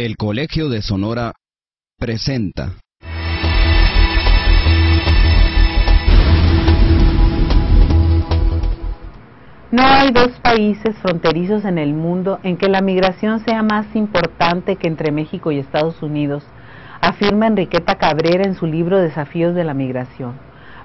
El Colegio de Sonora presenta. No hay dos países fronterizos en el mundo en que la migración sea más importante que entre México y Estados Unidos, afirma Enriqueta Cabrera en su libro Desafíos de la Migración.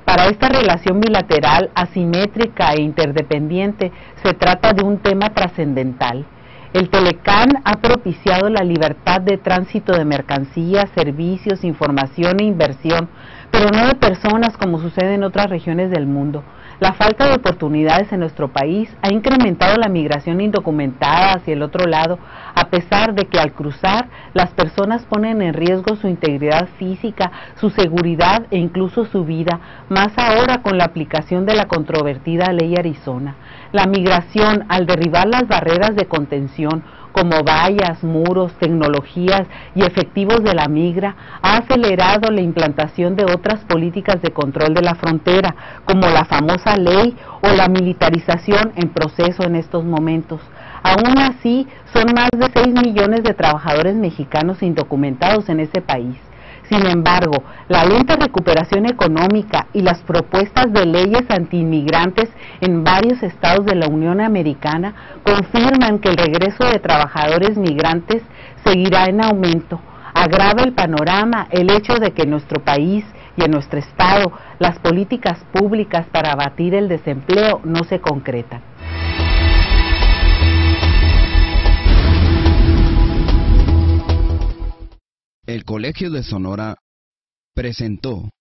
Para esta relación bilateral, asimétrica e interdependiente, se trata de un tema trascendental. El TLC ha propiciado la libertad de tránsito de mercancías, servicios, información e inversión, pero no de personas como sucede en otras regiones del mundo. La falta de oportunidades en nuestro país ha incrementado la migración indocumentada hacia el otro lado, a pesar de que al cruzar las personas ponen en riesgo su integridad física, su seguridad e incluso su vida, más ahora con la aplicación de la controvertida Ley Arizona. La migración, al derribar las barreras de contención, como vallas, muros, tecnologías y efectivos de la migra, ha acelerado la implantación de otras políticas de control de la frontera, como la famosa ley o la militarización en proceso en estos momentos. Aún así, son más de 6 millones de trabajadores mexicanos indocumentados en ese país. Sin embargo, la lenta recuperación económica y las propuestas de leyes antiinmigrantes en varios estados de la Unión Americana confirman que el regreso de trabajadores migrantes seguirá en aumento. Agrava el panorama el hecho de que en nuestro país y en nuestro estado las políticas públicas para abatir el desempleo no se concretan. El Colegio de Sonora presentó.